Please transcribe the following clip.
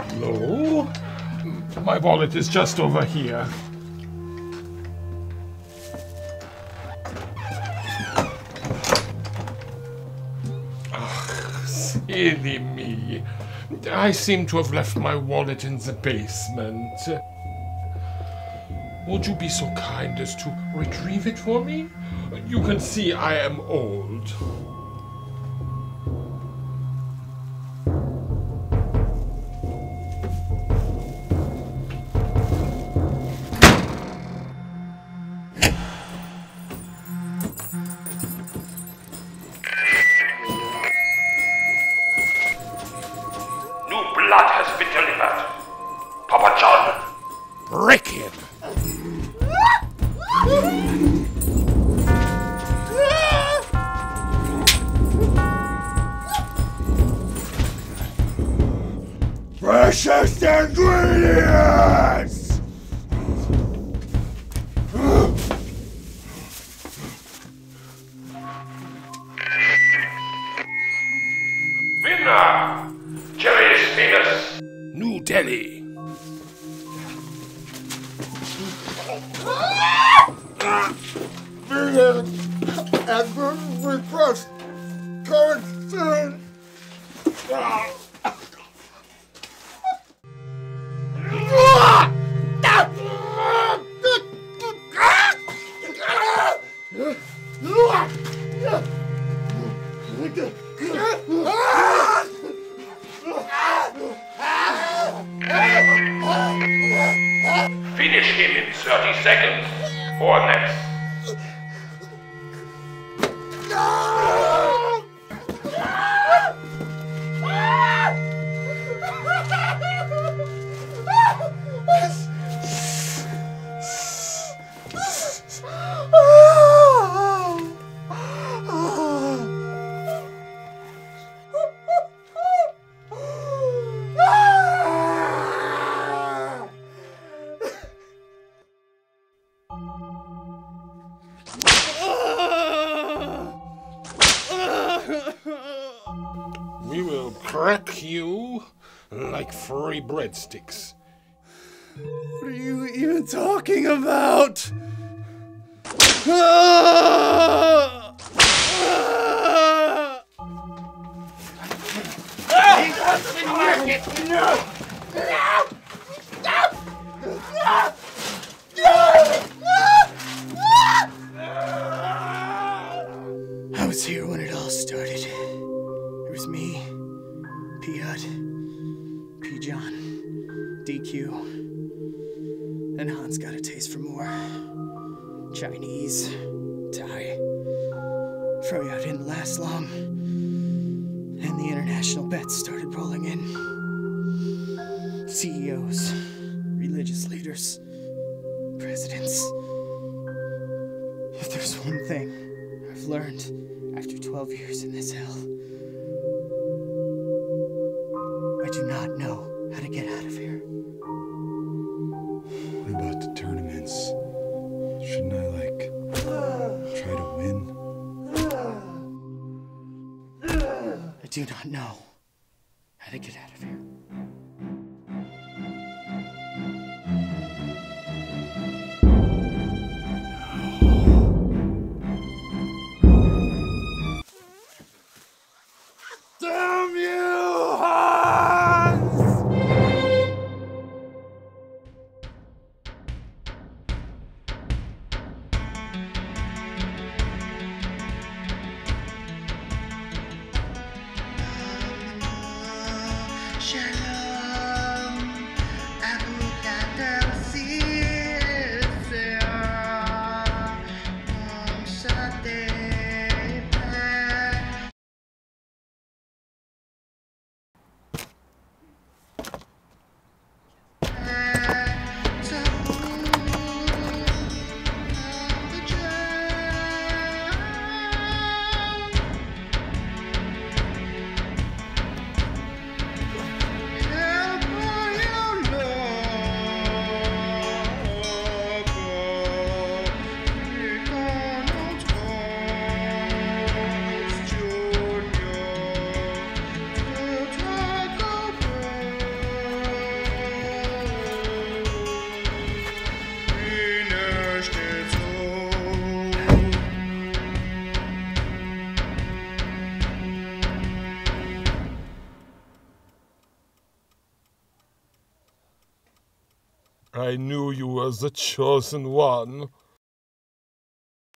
Hello? My wallet is just over here. Oh, silly me. I seem to have left my wallet in the basement. Would you be so kind as to retrieve it for me? You can see I am old. New blood has been delivered. Papa John, break him. Precious ingredients! Winner! Jerry is famous! New Delhi! Adverse request! Current soon! Finish him in 30 seconds or less. We will crack you like free breadsticks. What are you even talking about? I was here when it all started. It was me, P. Hut, P. John, D. Q, and Hans got a taste for more. Chinese, Thai. Froyo didn't last long, and the international bets started rolling in. CEOs, religious leaders, presidents. If there's one thing I've learned after 12 years in this hell, I do not know how to get out of here. What about the tournaments? Shouldn't I, try to win? I do not know how to get out of here. I knew you were the chosen one.